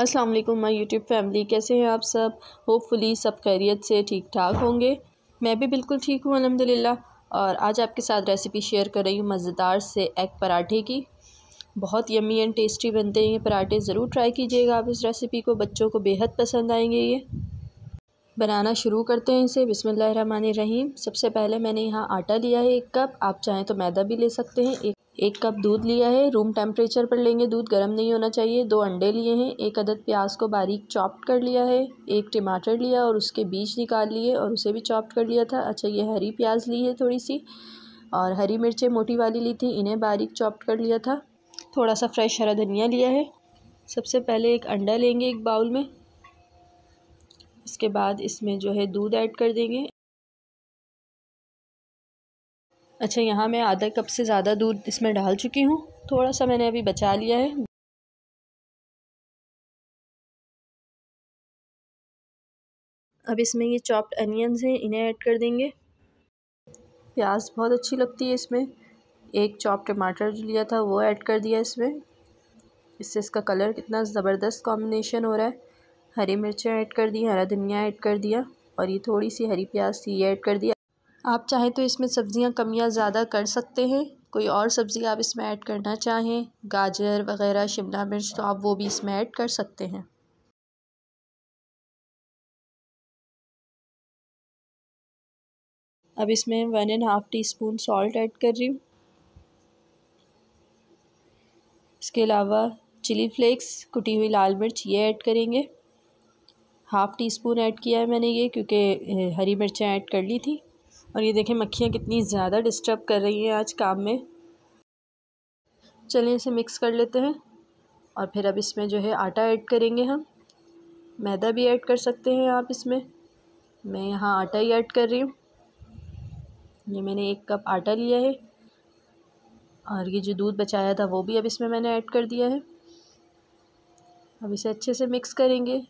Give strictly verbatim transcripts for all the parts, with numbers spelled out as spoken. अस्सलाम वालेकुम my YouTube family, कैसे हैं आप सब। होपफुली सब खैरियत से ठीक ठाक होंगे। मैं भी बिल्कुल ठीक हूँ अल्हम्दुलिल्लाह। और आज आपके साथ रेसिपी शेयर कर रही हूँ मज़ेदार से एग पराठे की। बहुत यम्मी एंड टेस्टी बनते हैं ये पराठे, ज़रूर ट्राई कीजिएगा आप इस रेसिपी को, बच्चों को बेहद पसंद आएंगे। ये बनाना शुरू करते हैं इसे। बिस्मिल्लाहिर्रहमानिर्रहीम। सबसे पहले मैंने यहाँ आटा लिया है एक कप, आप चाहें तो मैदा भी ले सकते हैं। एक एक कप दूध लिया है, रूम टेम्परेचर पर लेंगे, दूध गर्म नहीं होना चाहिए। दो अंडे लिए हैं, एक अदद प्याज को बारीक चॉप्ड कर लिया है, एक टमाटर लिया और उसके बीज निकाल लिए और उसे भी चॉप्ड कर लिया था। अच्छा, ये हरी प्याज ली है थोड़ी सी, और हरी मिर्चें मोटी वाली ली थी, इन्हें बारीक चॉप्ड कर लिया था। थोड़ा सा फ्रेश हरा धनिया लिया है। सबसे पहले एक अंडा लेंगे एक बाउल में, इसके बाद इसमें जो है दूध ऐड कर देंगे। अच्छा, यहाँ मैं आधा कप से ज़्यादा दूध इसमें डाल चुकी हूँ, थोड़ा सा मैंने अभी बचा लिया है। अब इसमें ये चॉप्ड अनियंस हैं, इन्हें ऐड कर देंगे। प्याज बहुत अच्छी लगती है इसमें। एक चॉप्ड टमाटर जो लिया था वो ऐड कर दिया इसमें, इससे इसका कलर कितना ज़बरदस्त कॉम्बिनेशन हो रहा है। हरी मिर्चें ऐड कर दी, हरा धनिया ऐड कर दिया, और ये थोड़ी सी हरी प्याज थी ये ऐड कर दिया। आप चाहें तो इसमें सब्ज़ियां कम या ज़्यादा कर सकते हैं, कोई और सब्ज़ी आप इसमें ऐड करना चाहें, गाजर वग़ैरह, शिमला मिर्च, तो आप वो भी इसमें ऐड कर सकते हैं। अब इसमें one and half teaspoon salt add कर रही हूँ। इसके अलावा चिली फ्लेक्स, कुटी हुई लाल मिर्च, ये ऐड करेंगे। हाफ़ टी स्पून ऐड किया है मैंने ये, क्योंकि हरी मिर्चें ऐड कर ली थी। और ये देखें मक्खियाँ कितनी ज़्यादा डिस्टर्ब कर रही हैं आज काम में। चलिए इसे मिक्स कर लेते हैं, और फिर अब इसमें जो है आटा ऐड करेंगे हम। मैदा भी ऐड कर सकते हैं आप इसमें, मैं यहाँ आटा ही ऐड कर रही हूँ। ये मैंने एक कप आटा लिया है, और ये जो दूध बचाया था वो भी अब इसमें मैंने ऐड कर दिया है। अब इसे अच्छे से मिक्स करेंगे,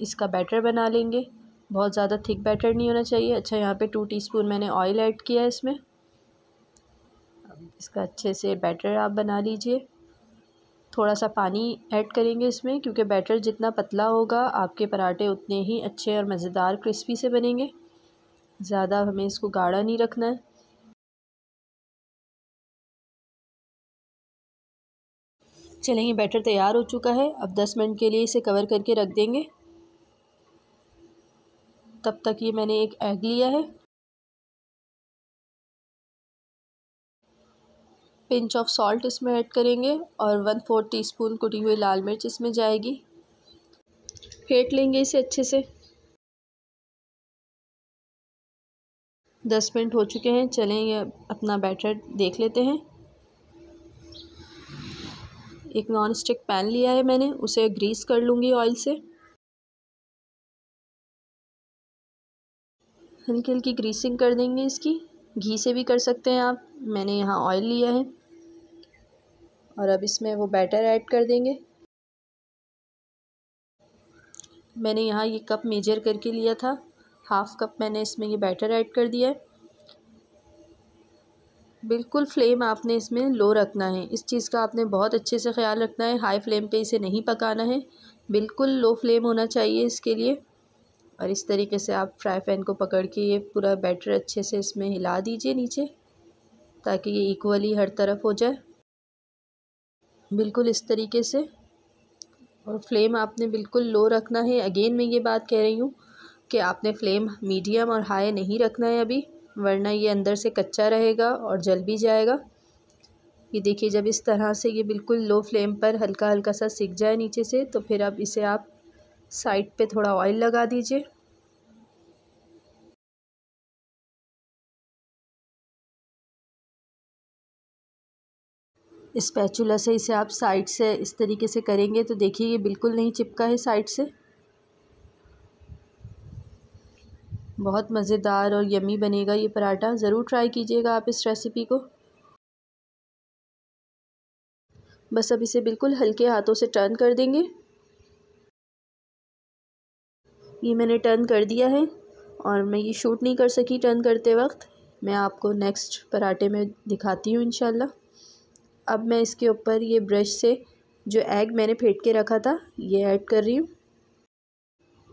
इसका बैटर बना लेंगे। बहुत ज़्यादा थिक बैटर नहीं होना चाहिए। अच्छा, यहाँ पे टू टीस्पून मैंने ऑयल ऐड किया है इसमें। इसका अच्छे से बैटर आप बना लीजिए। थोड़ा सा पानी ऐड करेंगे इसमें, क्योंकि बैटर जितना पतला होगा आपके पराठे उतने ही अच्छे और मज़ेदार क्रिस्पी से बनेंगे। ज़्यादा हमें इसको गाढ़ा नहीं रखना है। चलें, ये बैटर तैयार हो चुका है। अब दस मिनट के लिए इसे कवर करके रख देंगे। तब तक ये मैंने एक एग लिया है, पिंच ऑफ सॉल्ट इसमें ऐड करेंगे, और वन फोर्थ टीस्पून कुटी हुई लाल मिर्च इसमें जाएगी। फेंट लेंगे इसे अच्छे से। दस मिनट हो चुके हैं। चलें ये अपना बैटर देख लेते हैं। एक नॉन स्टिक पैन लिया है मैंने, उसे ग्रीस कर लूँगी ऑयल से। हल्की हल्की ग्रीसिंग कर देंगे इसकी, घी से भी कर सकते हैं आप। मैंने यहाँ ऑयल लिया है, और अब इसमें वो बैटर ऐड कर देंगे। मैंने यहाँ ये कप मेजर करके लिया था, हाफ़ कप मैंने इसमें ये बैटर ऐड कर दिया है। बिल्कुल फ्लेम आपने इसमें लो रखना है, इस चीज़ का आपने बहुत अच्छे से ख्याल रखना है। हाई फ्लेम पे इसे नहीं पकाना है, बिल्कुल लो फ्लेम होना चाहिए इसके लिए। और इस तरीके से आप फ्राई पैन को पकड़ के ये पूरा बैटर अच्छे से इसमें हिला दीजिए नीचे, ताकि ये इक्वली हर तरफ हो जाए, बिल्कुल इस तरीके से। और फ्लेम आपने बिल्कुल लो रखना है। अगेन मैं ये बात कह रही हूँ कि आपने फ्लेम मीडियम और हाई नहीं रखना है अभी, वरना ये अंदर से कच्चा रहेगा और जल भी जाएगा। ये देखिए, जब इस तरह से ये बिल्कुल लो फ्लेम पर हल्का हल्का सा सिक जाए नीचे से, तो फिर अब इसे आप साइड पे थोड़ा ऑयल लगा दीजिए। स्पैचुला से इसे आप साइड से इस तरीके से करेंगे, तो देखिए ये बिल्कुल नहीं चिपका है साइड से। बहुत मज़ेदार और यमी बनेगा ये पराठा, ज़रूर ट्राई कीजिएगा आप इस रेसिपी को। बस अब इसे बिल्कुल हल्के हाथों से टर्न कर देंगे। ये मैंने टर्न कर दिया है, और मैं ये शूट नहीं कर सकी टर्न करते वक्त, मैं आपको नेक्स्ट पराठे में दिखाती हूँ इंशाल्लाह। अब मैं इसके ऊपर ये ब्रश से जो एग मैंने फेंट के रखा था ये ऐड कर रही हूँ।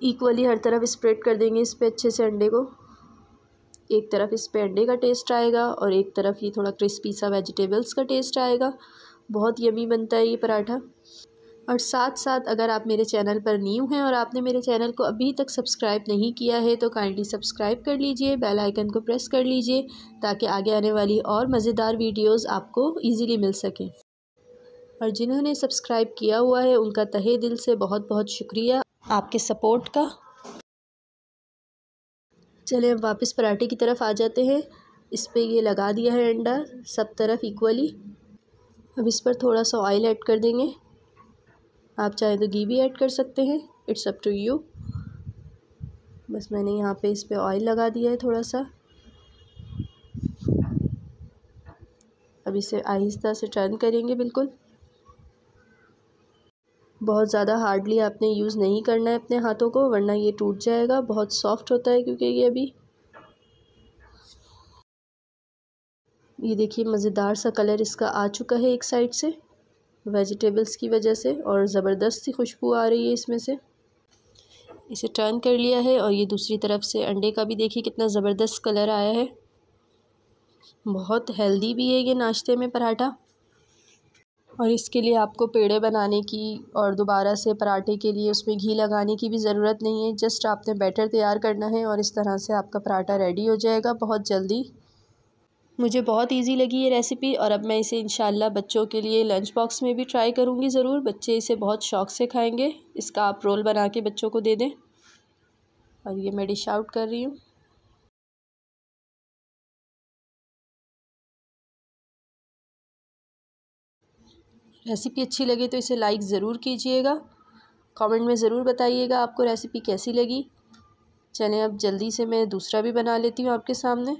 इक्वली हर तरफ स्प्रेड कर देंगे इस पर अच्छे से अंडे को। एक तरफ इस पर अंडे का टेस्ट आएगा और एक तरफ ये थोड़ा क्रिस्पी सा वेजिटेबल्स का टेस्ट आएगा। बहुत यमी बनता है ये पराठा। और साथ साथ अगर आप मेरे चैनल पर न्यू हैं और आपने मेरे चैनल को अभी तक सब्सक्राइब नहीं किया है तो काइंडली सब्सक्राइब कर लीजिए, बेल आइकन को प्रेस कर लीजिए ताकि आगे आने वाली और मज़ेदार वीडियोस आपको इजीली मिल सकें। और जिन्होंने सब्सक्राइब किया हुआ है उनका तहे दिल से बहुत बहुत शुक्रिया आपके सपोर्ट का। चलिए हम वापस पराठे की तरफ आ जाते हैं। इस पर ये लगा दिया है अंडा सब तरफ इक्वली। अब इस पर थोड़ा सा ऑयल ऐड कर देंगे, आप चाहे तो घी भी ऐड कर सकते हैं, इट्स अप टू यू। बस मैंने यहाँ पे इस पर ऑयल लगा दिया है थोड़ा सा। अब इसे आहिस्ता से टर्न करेंगे बिल्कुल। बहुत ज़्यादा हार्डली आपने यूज़ नहीं करना है अपने हाथों को वरना ये टूट जाएगा। बहुत सॉफ्ट होता है क्योंकि ये अभी ये देखिए मज़ेदार सा कलर इसका आ चुका है एक साइड से वेजिटेबल्स की वजह से और ज़बरदस्त सी खुशबू आ रही है इसमें से। इसे टर्न कर लिया है और ये दूसरी तरफ से अंडे का भी देखिए कितना ज़बरदस्त कलर आया है। बहुत हेल्दी भी है ये नाश्ते में पराठा। और इसके लिए आपको पेड़े बनाने की और दोबारा से पराठे के लिए उसमें घी लगाने की भी ज़रूरत नहीं है। जस्ट आपने बैटर तैयार करना है और इस तरह से आपका पराठा रेडी हो जाएगा बहुत जल्दी। मुझे बहुत इजी लगी ये रेसिपी और अब मैं इसे इंशाल्लाह बच्चों के लिए लंच बॉक्स में भी ट्राई करूँगी ज़रूर। बच्चे इसे बहुत शौक़ से खाएंगे। इसका आप रोल बना के बच्चों को दे दें। और ये मैं डिश आउट कर रही हूँ। रेसिपी अच्छी लगी तो इसे लाइक ज़रूर कीजिएगा, कमेंट में ज़रूर बताइएगा आपको रेसिपी कैसी लगी। चलें अब जल्दी से मैं दूसरा भी बना लेती हूँ आपके सामने।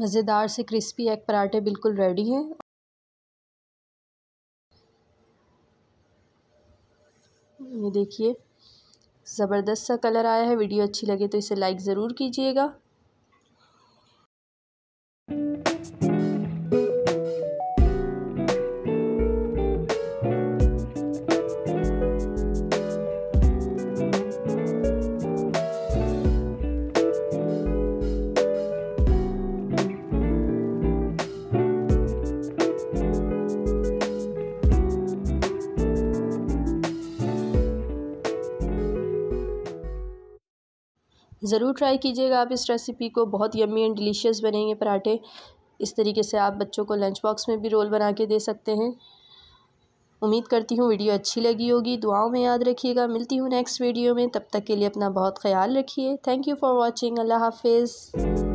मज़ेदार से क्रिस्पी एग पराठे बिल्कुल रेडी हैं। ये देखिए ज़बरदस्त सा कलर आया है। वीडियो अच्छी लगे तो इसे लाइक ज़रूर कीजिएगा। ज़रूर ट्राई कीजिएगा आप इस रेसिपी को, बहुत यम्मी एंड डिलीशियस बनेंगे पराठे। इस तरीके से आप बच्चों को लंच बॉक्स में भी रोल बना के दे सकते हैं। उम्मीद करती हूँ वीडियो अच्छी लगी होगी। दुआओं में याद रखिएगा। मिलती हूँ नेक्स्ट वीडियो में, तब तक के लिए अपना बहुत ख्याल रखिए। Thank you for watching. अल्लाह हाफिज़।